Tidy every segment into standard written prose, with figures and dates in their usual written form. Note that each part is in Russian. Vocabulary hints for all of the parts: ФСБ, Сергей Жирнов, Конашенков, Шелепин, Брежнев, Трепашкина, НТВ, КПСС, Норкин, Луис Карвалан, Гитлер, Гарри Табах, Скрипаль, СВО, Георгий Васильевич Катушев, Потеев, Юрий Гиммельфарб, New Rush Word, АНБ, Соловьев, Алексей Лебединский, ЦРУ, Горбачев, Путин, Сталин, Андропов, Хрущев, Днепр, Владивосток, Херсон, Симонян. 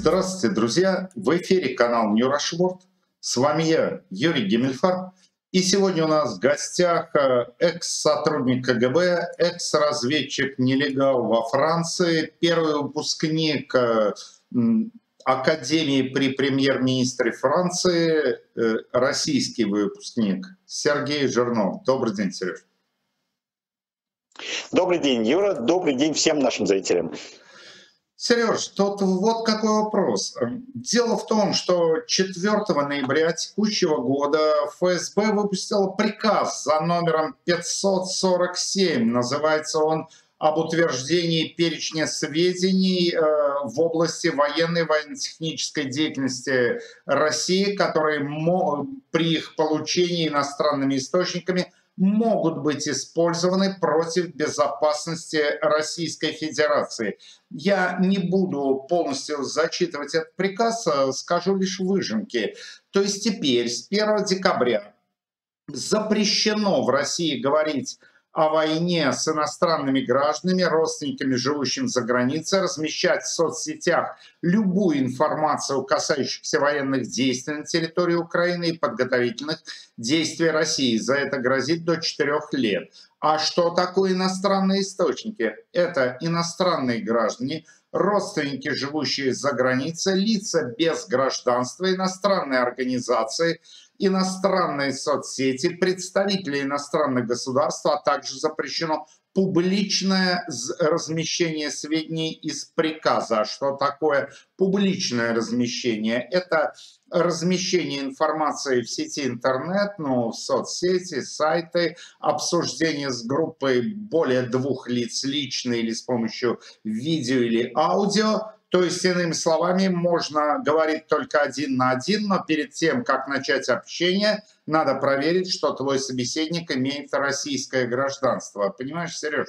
Здравствуйте, друзья! В эфире канал New Rush Word. С вами я, Юрий Гиммельфарб. И сегодня у нас в гостях экс-сотрудник КГБ, экс-разведчик-нелегал во Франции, первый выпускник Академии при премьер-министре Франции, российский выпускник Сергей Жирнов. Добрый день, Сереж. Добрый день, Юра. Добрый день всем нашим зрителям. Сереж, тут вот какой вопрос. Дело в том, что 4 ноября текущего года ФСБ выпустило приказ за номером 547. Называется он «Об утверждении перечня сведений в области военной и военно-технической деятельности России, которые при их получении иностранными источниками могут быть использованы против безопасности Российской Федерации». Я не буду полностью зачитывать этот приказ, скажу лишь выжимки. То есть теперь с 1 декабря запрещено в России говорить о войне с иностранными гражданами, родственниками, живущими за границей, размещать в соцсетях любую информацию, касающуюся военных действий на территории Украины и подготовительных действий России. За это грозит до 4 лет. А что такое иностранные источники? Это иностранные граждане, родственники, живущие за границей, лица без гражданства, иностранные организации, иностранные соцсети, представители иностранных государств, а также запрещено публичное размещение сведений из приказа. Что такое публичное размещение? Это размещение информации в сети интернет, в соцсети, сайты, обсуждение с группой более 2 лиц лично или с помощью видео или аудио. То есть, иными словами, можно говорить только 1 на 1, но перед тем, как начать общение, надо проверить, что твой собеседник имеет российское гражданство. Понимаешь, Сереж?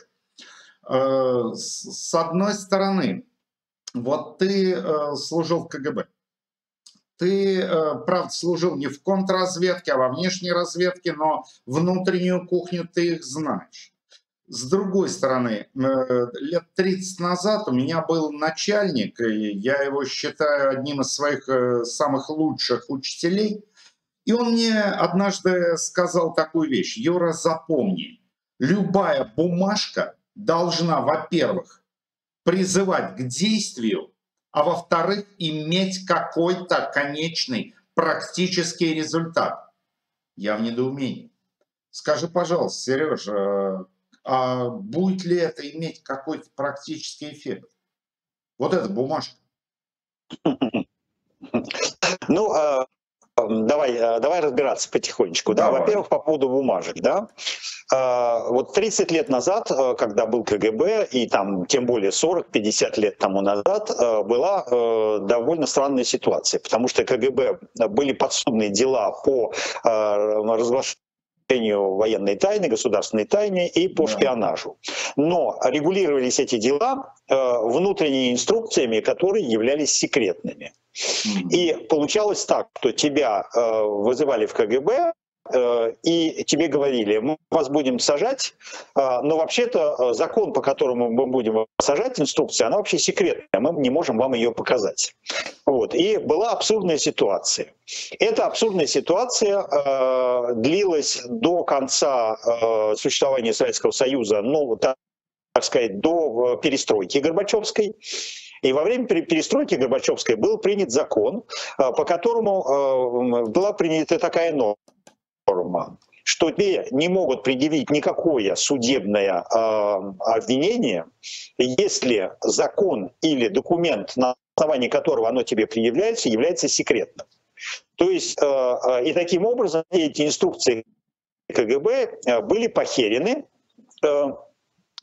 С одной стороны, вот ты служил в КГБ. Ты, правда, служил не в контрразведке, а во внешней разведке, но внутреннюю кухню ты их знаешь. С другой стороны, лет 30 назад у меня был начальник, и я его считаю одним из своих самых лучших учителей, и он мне однажды сказал такую вещь: Юра, запомни, любая бумажка должна, во-первых, призывать к действию, а во-вторых, иметь какой-то конечный практический результат. Я в недоумении. Скажи, пожалуйста, Сережа, а будет ли это иметь какой-то практический эффект? Вот эта бумажка. Ну, давай разбираться потихонечку. Да? Во-первых, по поводу бумажек. Да? Вот 30 лет назад, когда был КГБ, и там тем более 40-50 лет тому назад, была довольно странная ситуация, потому что КГБ были подсудные дела по разглашению военной тайны, государственной тайны и по шпионажу. Но регулировались эти дела внутренними инструкциями, которые являлись секретными. И получалось так, что тебя вызывали в КГБ, и тебе говорили: мы вас будем сажать, но вообще-то закон, по которому мы будем сажать, инструкция, она вообще секретная, мы не можем вам ее показать. Вот. И была абсурдная ситуация. Эта абсурдная ситуация длилась до конца существования Советского Союза, ну, так сказать, до перестройки Горбачевской. И во время перестройки Горбачевской был принят закон, по которому была принята такая норма, что тебе не могут предъявить никакое судебное обвинение, если закон или документ, на основании которого оно тебе предъявляется, является секретным. То есть, и таким образом эти инструкции КГБ были похерены,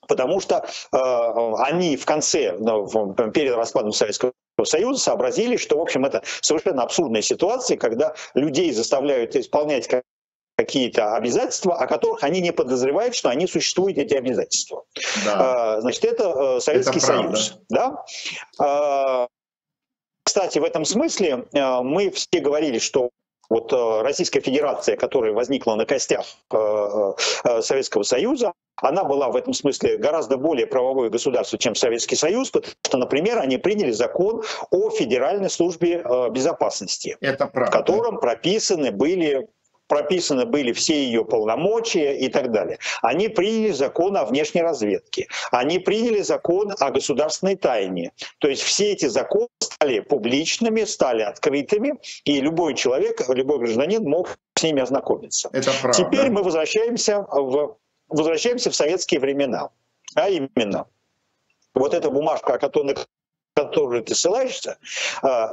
потому что они в конце, перед распадом Советского Союза, сообразили, что, в общем, это совершенно абсурдная ситуация, когда людей заставляют исполнять какие-то обязательства, о которых они не подозревают, что они существуют, эти обязательства. Да. Значит, это Советский Союз. Да? Кстати, в этом смысле мы все говорили, что вот Российская Федерация, которая возникла на костях Советского Союза, она была в этом смысле гораздо более правовое государство, чем Советский Союз, потому что, например, они приняли закон о Федеральной службе безопасности, в котором прописаны были все ее полномочия и так далее. Они приняли закон о внешней разведке, они приняли закон о государственной тайне. То есть все эти законы стали публичными, стали открытыми, и любой человек, любой гражданин мог с ними ознакомиться. Это правда. Теперь мы возвращаемся в советские времена. А именно, вот эта бумажка, на которую ты ссылаешься,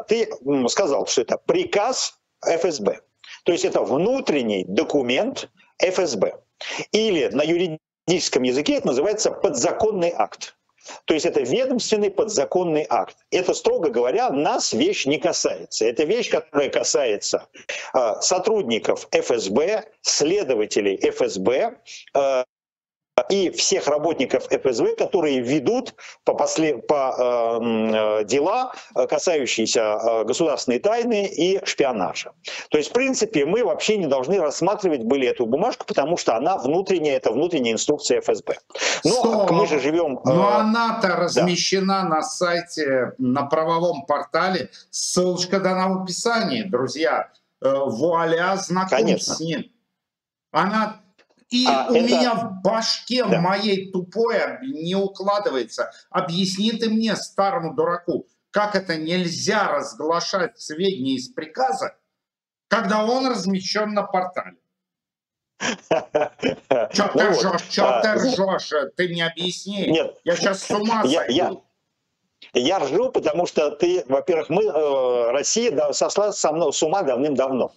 ты сказал, что это приказ ФСБ. То есть это внутренний документ ФСБ. Или на юридическом языке это называется подзаконный акт. То есть это ведомственный подзаконный акт. Это, строго говоря, нас вещь не касается. Это вещь, которая касается сотрудников ФСБ, следователей ФСБ и всех работников ФСБ, которые ведут дела, касающиеся государственной тайны и шпионажа. То есть, в принципе, мы вообще не должны рассматривать были эту бумажку, потому что она внутренняя, это внутренняя инструкция ФСБ. Но мы же живем... Но она-то размещена на сайте, на правовом портале. Ссылочка дана в описании, друзья. Вуаля, знаком с ним. Она... И меня в башке моей тупой не укладывается. Объясни ты мне, старому дураку, как это нельзя разглашать сведения из приказа, когда он размещен на портале? Чё ты ржёшь? Чё ты ржёшь? Ты мне объясни. Нет. Я сейчас с ума сойду. Я ржу, потому что ты, во-первых, Россия сошла с ума давным-давно.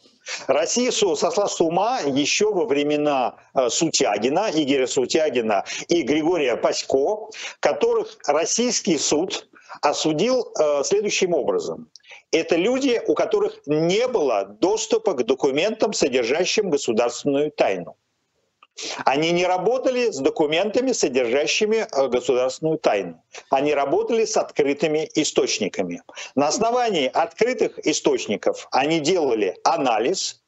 Россия сошла с ума еще во времена Сутягина, Игоря Сутягина и Григория Пасько, которых российский суд осудил следующим образом. Это люди, у которых не было доступа к документам, содержащим государственную тайну. Они не работали с документами, содержащими государственную тайну. Они работали с открытыми источниками. На основании открытых источников они делали анализ,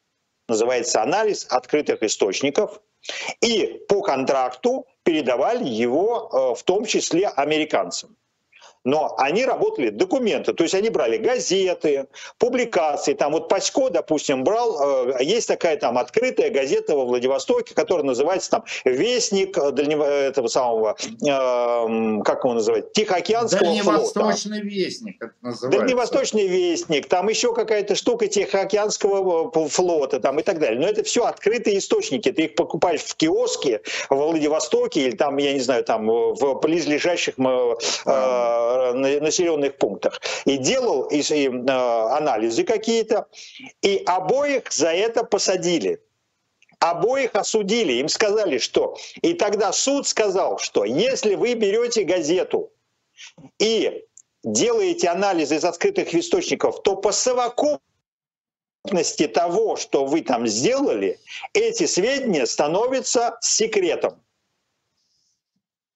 называется анализ открытых источников, и по контракту передавали его в том числе американцам. Но они работали документы, то есть они брали газеты, публикации. Там вот Пасько, допустим, брал, есть такая там открытая газета во Владивостоке, которая называется там «Вестник Тихоокеанского флота». «Дальневосточный вестник» это называется. «Дальневосточный вестник», там еще какая-то штука Тихоокеанского флота там, и так далее. Но это все открытые источники, ты их покупаешь в киоске во Владивостоке или там, я не знаю, там в близлежащих населенных пунктах. И делал анализы какие-то, и обоих за это посадили. Обоих осудили. Им сказали, что... И тогда суд сказал, что если вы берете газету и делаете анализы из открытых источников, то по совокупности того, что вы там сделали, эти сведения становятся секретом.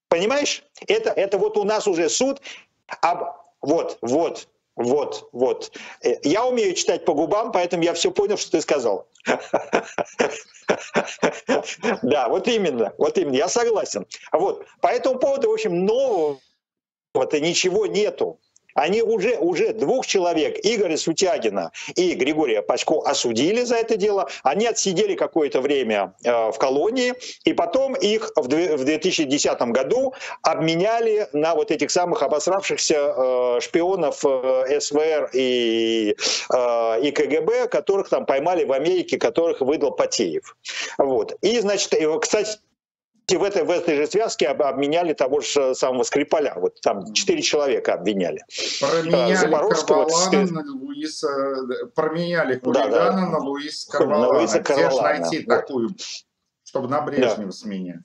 Понимаешь? Это вот у нас уже суд. Вот. Я умею читать по губам, поэтому я все понял, что ты сказал. Да, вот именно. Я согласен. Вот. По этому поводу, в общем, нового-то ничего нету. Они уже двух человек, Игоря Сутягина и Григория Пасько, осудили за это дело. Они отсидели какое-то время в колонии, и потом их в 2010 году обменяли на вот этих самых обосравшихся шпионов СВР и КГБ, которых там поймали в Америке, которых выдал Потеев. Вот. И, значит, кстати... В этой же связке обменяли того же самого Скрипаля. Вот там 4 человека обвиняли. Променяли хулигана на Луиса Карвалана. Где же найти такую, чтобы на Брежнева сменять?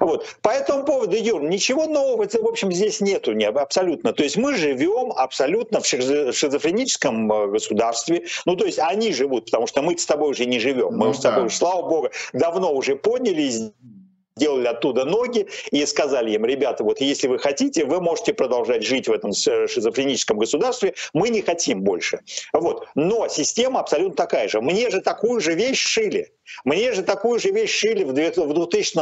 Вот. По этому поводу, Юр, ничего нового, в общем, здесь нету абсолютно. То есть мы живем абсолютно в шизофреническом государстве. Ну, то есть они живут, потому что мы с тобой уже не живем. Мы с тобой, слава богу, давно уже поняли и делали оттуда ноги и сказали им: ребята, вот если вы хотите, вы можете продолжать жить в этом шизофреническом государстве, мы не хотим больше. Вот. Но система абсолютно такая же. Мне же такую же вещь шили. Мне же такую же вещь шили в 2000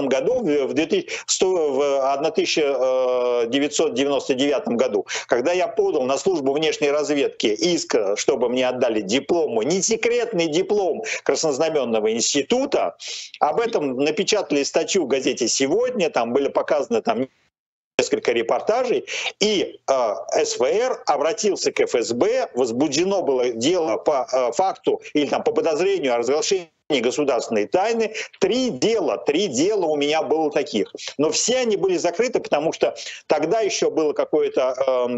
году, в 1999 году, когда я подал на службу внешней разведки иск, чтобы мне отдали диплом, не секретный диплом Краснознаменного института. Об этом напечатали статью в газете «Сегодня», там были показаны там несколько репортажей, и СВР обратился к ФСБ, возбуждено было дело по факту или там, по подозрению о разглашении государственные тайны. Три дела у меня было таких. Но все они были закрыты, потому что тогда еще было какое-то,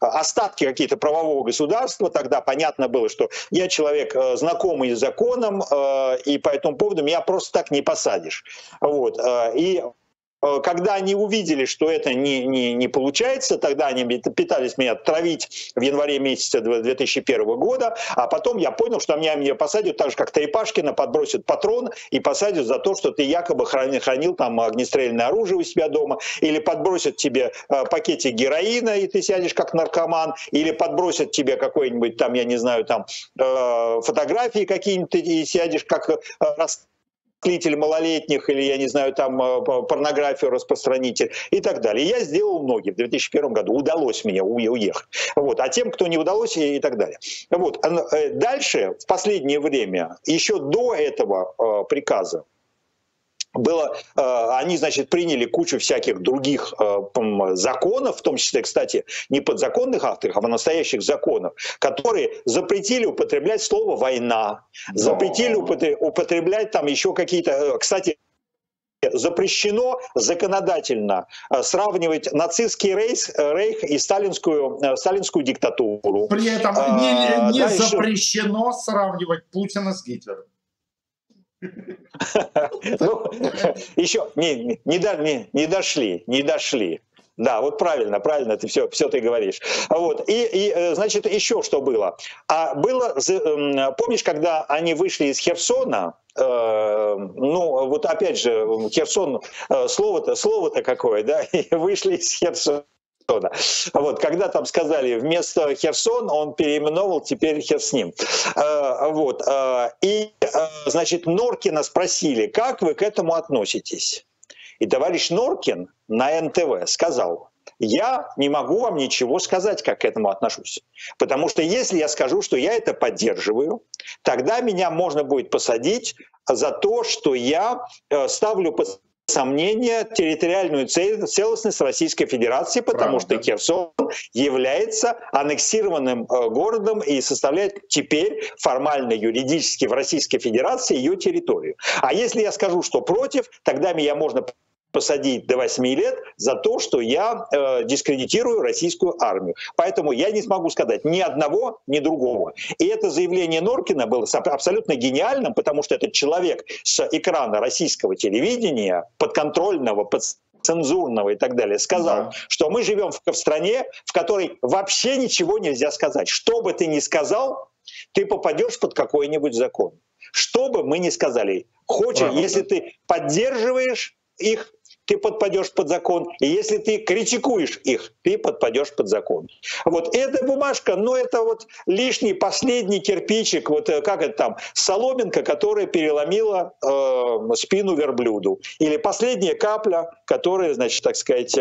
остатки какие-то правового государства. Тогда понятно было, что я человек, знакомый с законом, и по этому поводу меня просто так не посадишь. Вот. И когда они увидели, что это не получается, тогда они пытались меня травить в январе месяце 2001 года, а потом я понял, что меня посадят так же, как Трепашкина, подбросят патрон и посадят за то, что ты якобы хранил там огнестрельное оружие у себя дома, или подбросят тебе пакетик героина, и ты сядешь как наркоман, или подбросят тебе какой-нибудь там, я не знаю, там фотографии какие-нибудь, и сядешь как расклеитель малолетних, или, я не знаю, там порнографию распространитель и так далее. И я сделал ноги в 2001 году. Удалось мне уехать. Вот. А тем, кто не удалось, и так далее. Вот. Дальше, в последнее время, еще до этого приказа, они, значит, приняли кучу всяких других законов, в том числе, кстати, не подзаконных актов, а настоящих законов, которые запретили употреблять слово «война», запретили употреблять там еще какие-то, кстати, запрещено законодательно сравнивать нацистский рейх и сталинскую диктатуру. При этом не запрещено сравнивать Путина с Гитлером. Ну, еще не дошли. Да, вот правильно, ты все ты говоришь. Вот. И, значит, еще что было. Помнишь, когда они вышли из Херсона, ну, вот опять же, Херсон, слово-то какое, да, и вышли из Херсона. Вот, когда там сказали, вместо Херсон он переименовал теперь хер с ним. Вот, и, значит, Норкина спросили, как вы к этому относитесь? И товарищ Норкин на НТВ сказал: я не могу вам ничего сказать, как к этому отношусь. Потому что если я скажу, что я это поддерживаю, тогда меня можно будет посадить за то, что я ставлю под сомнения территориальную целостность Российской Федерации, потому что Херсон является аннексированным городом и составляет теперь формально юридически в Российской Федерации ее территорию. А если я скажу, что против, тогда меня можно посадить до 8 лет за то, что я дискредитирую российскую армию. Поэтому я не смогу сказать ни одного, ни другого. И это заявление Норкина было абсолютно гениальным, потому что этот человек с экрана российского телевидения, подконтрольного, подцензурного и так далее, сказал, что мы живем в стране, в которой вообще ничего нельзя сказать. Что бы ты ни сказал, ты попадешь под какой-нибудь закон. Что бы мы ни сказали. Если ты поддерживаешь их, ты подпадешь под закон, и если ты критикуешь их, ты подпадешь под закон. Вот эта бумажка, это вот лишний последний кирпичик, соломинка, которая переломила спину верблюду, или последняя капля, которая, значит, так сказать,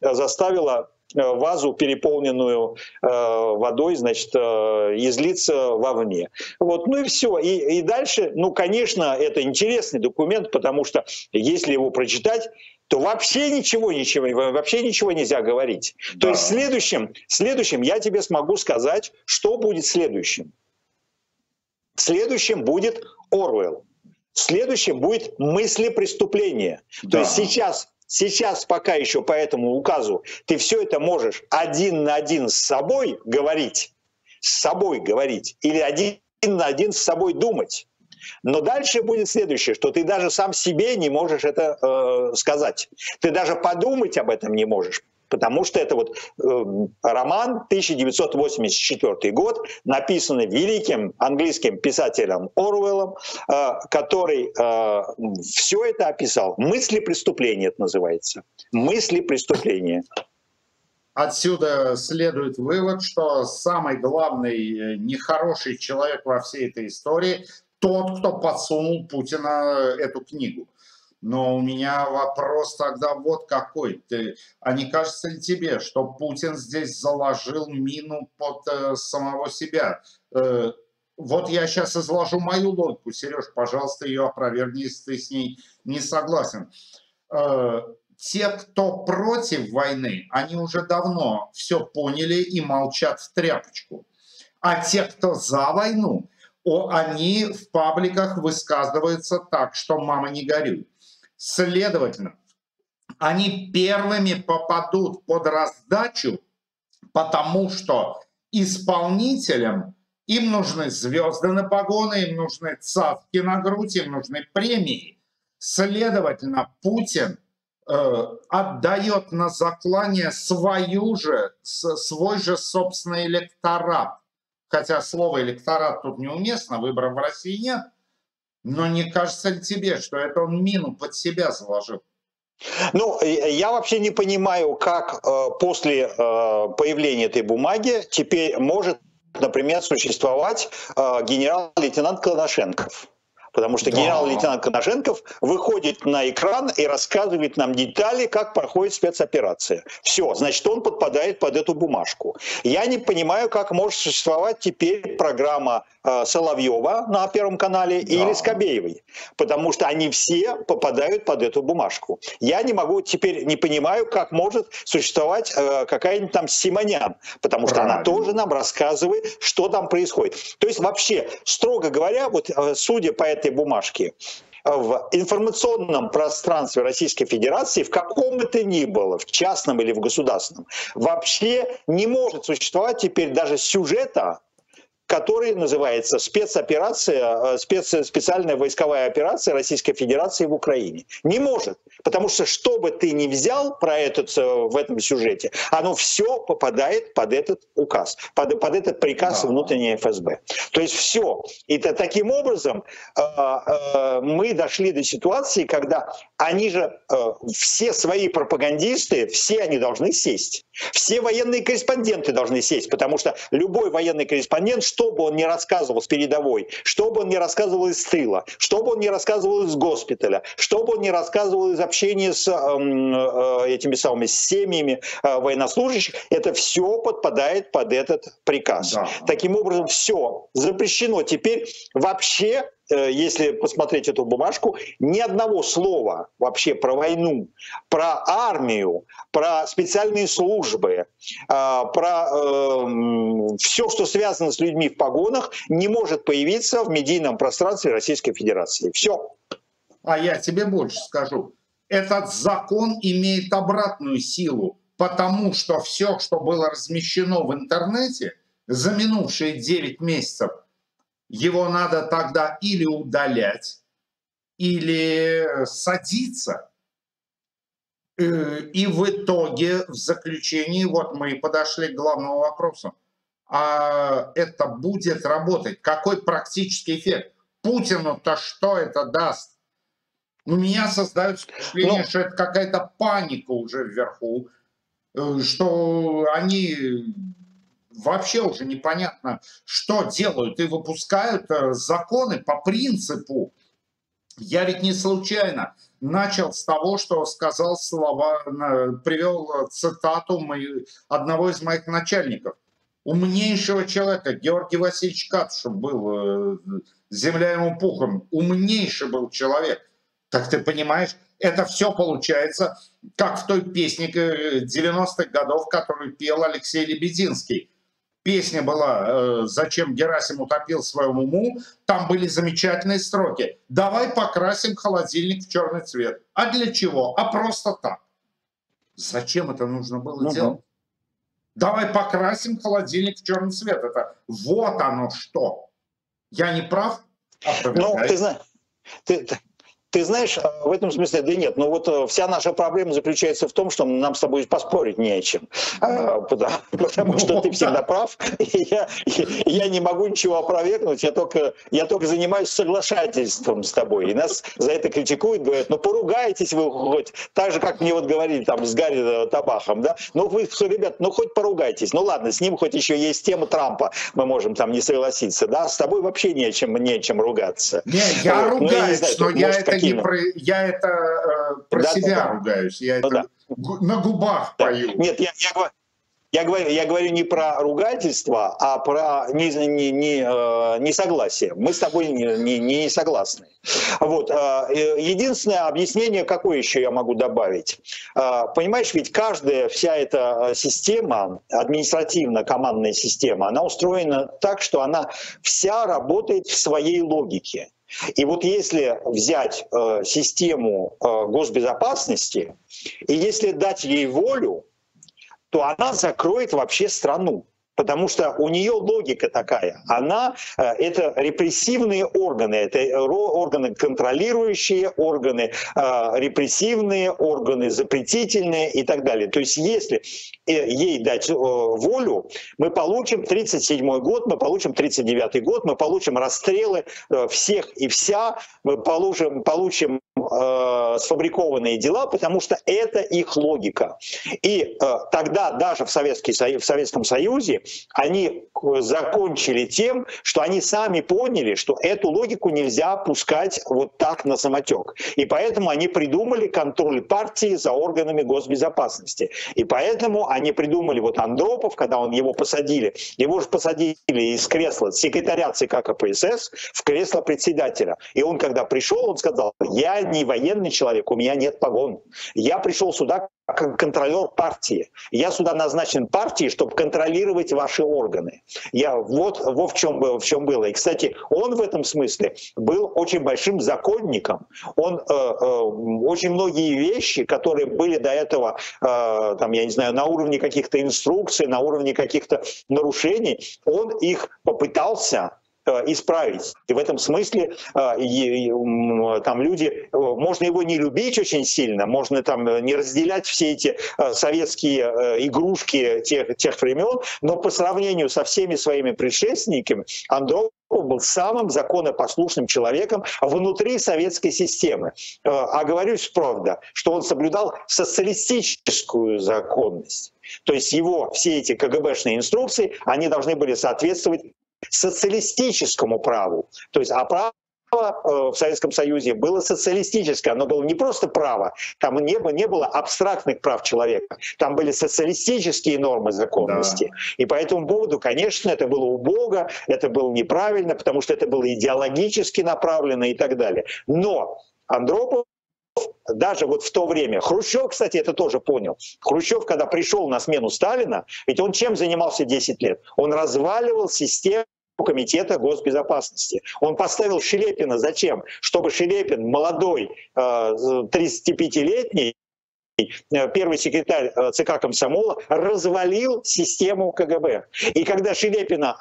заставила вазу, переполненную водой, значит, излиться вовне. Вот, и все. И дальше, конечно, это интересный документ, потому что если его прочитать, то вообще ничего нельзя говорить. Да. То есть следующим я тебе смогу сказать, что будет следующим. Следующим будет Оруэлл. Следующим будет мысли преступления. Да. То есть Сейчас пока еще по этому указу ты все это можешь один на один с собой говорить, или один на один с собой думать. Но дальше будет следующее, что ты даже сам себе не можешь это сказать. Ты даже подумать об этом не можешь. Потому что это вот роман 1984 год, написанный великим английским писателем Оруэллом, который все это описал. «Мысли преступления» это называется. «Мысли преступления». Отсюда следует вывод, что самый главный нехороший человек во всей этой истории – тот, кто подсунул Путина эту книгу. Но у меня вопрос тогда вот какой. А не кажется ли тебе, что Путин здесь заложил мину под самого себя? Вот я сейчас изложу мою логику. Сереж, пожалуйста, ее опровергни, если ты с ней не согласен. Те, кто против войны, они уже давно все поняли и молчат в тряпочку. А те, кто за войну, они в пабликах высказываются так, что мама не горюй. Следовательно, они первыми попадут под раздачу, потому что исполнителям им нужны звезды на погоны, им нужны цацки на грудь, им нужны премии. Следовательно, Путин отдает на заклание свой же собственный электорат. Хотя слово «электорат» тут неуместно, выборов в России нет. Но не кажется ли тебе, что это он мину под себя заложил? Ну, я вообще не понимаю, как после появления этой бумаги теперь может, например, существовать генерал-лейтенант Конашенков. Потому что генерал-лейтенант Конашенков выходит на экран и рассказывает нам детали, как проходит спецоперация. Все, значит, он подпадает под эту бумажку. Я не понимаю, как может существовать теперь программа Соловьева на Первом канале или Скобеевой, потому что они все попадают под эту бумажку. Я не могу, теперь не понимаю, как может существовать какая-нибудь там Симонян, потому что она тоже нам рассказывает, что там происходит. То есть вообще, строго говоря, вот судя по этой бумажке, в информационном пространстве Российской Федерации, в каком это ни было, в частном или в государственном, вообще не может существовать теперь даже сюжета, который называется «Спецоперация, специальная войсковая операция Российской Федерации в Украине». Не может, потому что что бы ты ни взял в этом сюжете, оно все попадает под этот указ, под этот приказ внутренней ФСБ. То есть все. И таким образом мы дошли до ситуации, когда они же, все свои пропагандисты, все они должны сесть. Все военные корреспонденты должны сесть, потому что любой военный корреспондент, что бы он ни рассказывал с передовой, что бы он ни рассказывал из тыла, что бы он ни рассказывал из госпиталя, что бы он ни рассказывал из общения с этими самыми семьями военнослужащих, это все подпадает под этот приказ. Да. Таким образом, все запрещено. Теперь вообще, если посмотреть эту бумажку, ни одного слова вообще про войну, про армию, про специальные службы, про все, что связано с людьми в погонах, не может появиться в медийном пространстве Российской Федерации. Все. А я тебе больше скажу. Этот закон имеет обратную силу, потому что все, что было размещено в интернете за минувшие 9 месяцев, его надо тогда или удалять, или садиться. И в итоге, в заключении, вот мы и подошли к главному вопросу. А это будет работать? Какой практический эффект? Путину-то что это даст? У меня создается впечатление, что это какая-то паника уже вверху, что они... Вообще уже непонятно, что делают, и выпускают законы по принципу. Я ведь не случайно начал с того, что сказал слова, привел цитату одного из моих начальников, умнейшего человека, Георгий Васильевич Катушев был, земля ему пухом, умнейший был человек. Так ты понимаешь, это все получается, как в той песне 90-х годов, которую пел Алексей Лебединский. Песня была «Зачем Герасим утопил свою муму», там были замечательные строки. «Давай покрасим холодильник в черный цвет». А для чего? А просто так. Зачем это нужно было делать? Давай покрасим холодильник в черный цвет. Это вот оно что. Я не прав? Ну, ты знаешь... Ты знаешь, в этом смысле, да нет, но вот вся наша проблема заключается в том, что нам с тобой поспорить не о чем, потому что ты всегда прав, и я не могу ничего опровергнуть, я только занимаюсь соглашательством с тобой, и нас за это критикуют, говорят, ну поругайтесь вы хоть, так же, как мне вот говорили там с Гарри Табахом, да, ну вы, ребят, ну хоть поругайтесь, ну ладно, с ним хоть еще есть тема Трампа, мы можем там не согласиться, да, с тобой вообще не о чем ругаться. Нет, я ругаюсь, но я это не про... Я это про себя ругаюсь, я это на губах пою. Нет, я говорю не про ругательство, а про несогласие. Мы с тобой не согласны. Вот. Единственное объяснение, какое еще я могу добавить. Понимаешь, ведь каждая вся эта система, административно-командная система, она устроена так, что она вся работает в своей логике. И вот если взять систему госбезопасности и если дать ей волю, то она закроет вообще страну. Потому что у нее логика такая, это репрессивные органы, это органы контролирующие, органы репрессивные, органы запретительные и так далее. То есть если ей дать волю, мы получим 1937 год, мы получим 1939 год, мы получим расстрелы всех и вся, мы получим сфабрикованные дела, потому что это их логика. И тогда даже в Советском Союзе они закончили тем, что они сами поняли, что эту логику нельзя пускать вот так на самотек. И поэтому они придумали контроль партии за органами госбезопасности. И поэтому они придумали вот Андропов, когда его посадили. Его же посадили из кресла секретаря ЦК КПСС в кресло председателя. И он, когда пришел, он сказал, я не военный человек, у меня нет погон. Я пришел сюда как контролер партии. Я сюда назначен партией, чтобы контролировать ваши органы. Вот в чем было. И, кстати, он в этом смысле был очень большим законником. Он очень многие вещи, которые были до этого, там, я не знаю, на уровне каких-то инструкций, на уровне каких-то нарушений, он их попытался исправить. И в этом смысле там люди, можно его не любить очень сильно, можно там не разделять все эти советские игрушки тех времен, но по сравнению со всеми своими предшественниками Андропов был самым законопослушным человеком внутри советской системы. Оговорюсь, правда, что он соблюдал социалистическую законность. То есть его все эти КГБшные инструкции, они должны были соответствовать социалистическому праву. То есть, право в Советском Союзе было социалистическое. Оно было не просто право, там не было абстрактных прав человека. Там были социалистические нормы законности. Да. И по этому поводу, конечно, это было убого, это было неправильно, потому что это было идеологически направлено и так далее. Но Андропов даже вот в то время. Хрущев, кстати, это тоже понял. Хрущев, когда пришел на смену Сталина, ведь он чем занимался 10 лет? Он разваливал систему Комитета госбезопасности. Он поставил Шелепина зачем? Чтобы Шелепин, молодой, 35-летний, первый секретарь ЦК Комсомола, развалил систему КГБ. И когда Шелепина,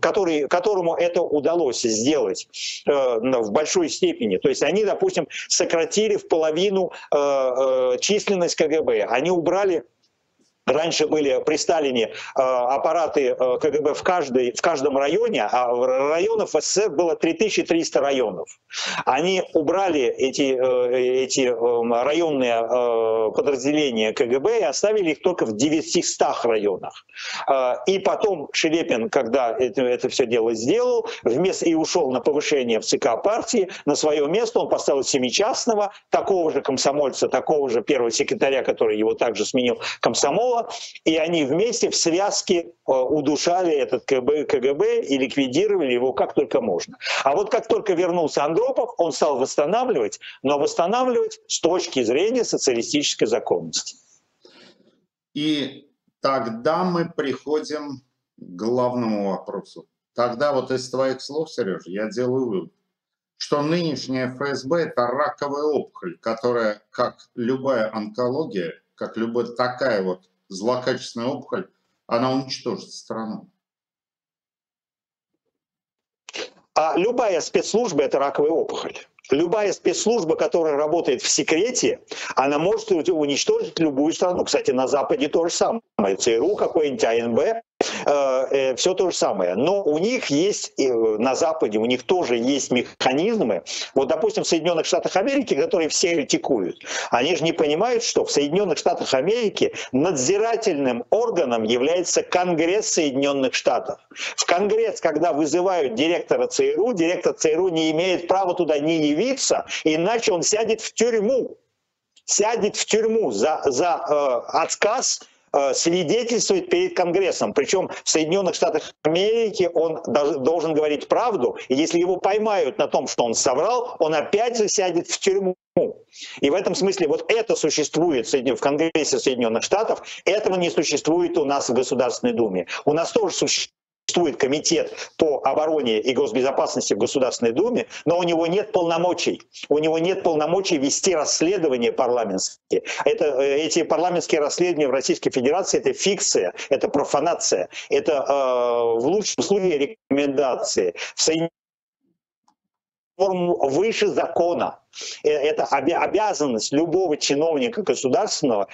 которому это удалось сделать в большой степени, то есть они, допустим, сократили в половину численность КГБ, они убрали. Раньше были при Сталине аппараты КГБ в каждом районе, а районов в СССР было 3300 районов. Они убрали эти районные подразделения КГБ и оставили их только в 900 районах. И потом Шелепин, когда это все дело сделал, и ушел на повышение в ЦК партии, на свое место он поставил семичастного, такого же комсомольца, такого же первого секретаря, который его также сменил, комсомола, и они вместе в связке удушали этот КГБ и ликвидировали его как только можно. А вот как только вернулся Андропов, он стал восстанавливать, но восстанавливать с точки зрения социалистической законности. И тогда мы приходим к главному вопросу. Тогда вот из твоих слов, Сережа, я делаю вывод, что нынешняя ФСБ – это раковая опухоль, которая, как любая онкология, как любая такая вот злокачественная опухоль, она уничтожит страну. А любая спецслужба – это раковая опухоль. Любая спецслужба, которая работает в секрете, она может уничтожить любую страну. Кстати, на Западе то же самое. ЦРУ какой-нибудь, АНБ, все то же самое. Но у них есть, на Западе у них тоже есть механизмы. Вот, допустим, в Соединенных Штатах Америки, которые все критикуют, они же не понимают, что в Соединенных Штатах Америки надзирательным органом является Конгресс Соединенных Штатов. В Конгресс, когда вызывают директора ЦРУ, директор ЦРУ не имеет права туда не явиться, иначе он сядет в тюрьму. Сядет в тюрьму за отказ свидетельствовать перед Конгрессом. Причем в Соединенных Штатах Америки он должен говорить правду. И если его поймают на том, что он соврал, он опять же сядет в тюрьму. И в этом смысле вот это существует в Конгрессе Соединенных Штатов. Этого не существует у нас в Государственной Думе. У нас тоже существует комитет по обороне и госбезопасности в Государственной Думе, но у него нет полномочий. У него нет полномочий вести расследования парламентские. Эти парламентские расследования в Российской Федерации – это фикция, это профанация, это в лучшем случае рекомендации. Выше закона. Это обязанность любого чиновника государственного.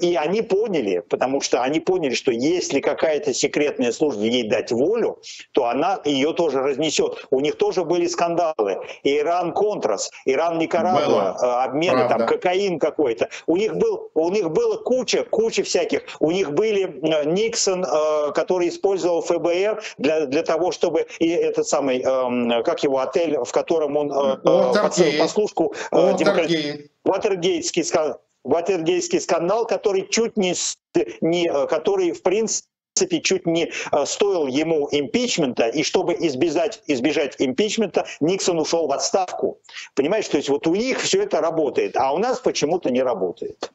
И они поняли, потому что они поняли, что если какая-то секретная служба ей дать волю, то она ее тоже разнесет. У них тоже были скандалы. Иран-Контрас, Иран-Никарагуа, обмены, там, кокаин какой-то. У них было куча всяких. У них были Никсон, который использовал ФБР для того, чтобы и этот самый, как его, отель, в котором он послушку Уотергейтский скандал, который который в принципе чуть не стоил ему импичмента, и чтобы избежать импичмента, Никсон ушел в отставку. Понимаешь, то есть вот у них все это работает, а у нас почему-то не работает.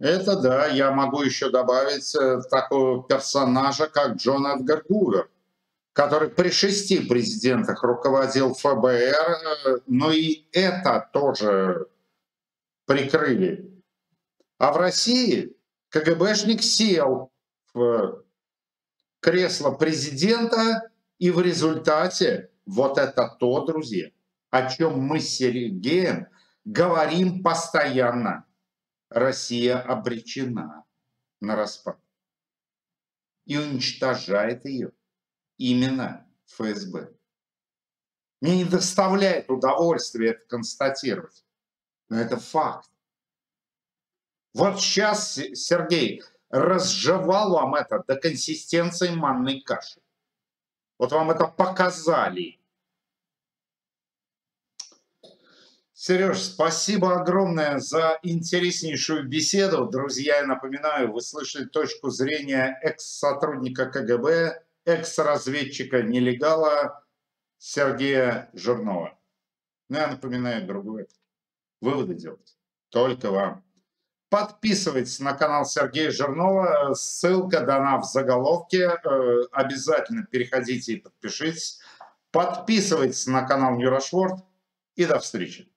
Это да, я могу еще добавить такого персонажа, как Джон Эдгар Гувер, который при 6 президентах руководил ФБР, но и это тоже прикрыли. А в России КГБшник сел в кресло президента, и в результате вот это то, друзья, о чем мы с Сергеем говорим постоянно. Россия обречена на распад. И уничтожает ее именно ФСБ. Мне не доставляет удовольствия это констатировать. Но это факт. Вот сейчас, Сергей, разжевал вам это до консистенции манной каши. Вот вам это показали. Сереж, спасибо огромное за интереснейшую беседу. Друзья, я напоминаю, вы слышали точку зрения экс-сотрудника КГБ, экс-разведчика-нелегала Сергея Жирнова. Но я напоминаю другое. Выводы делать только вам. Подписывайтесь на канал Сергея Жирнова. Ссылка дана в заголовке. Обязательно переходите и подпишитесь. Подписывайтесь на канал New Rush Word. И до встречи.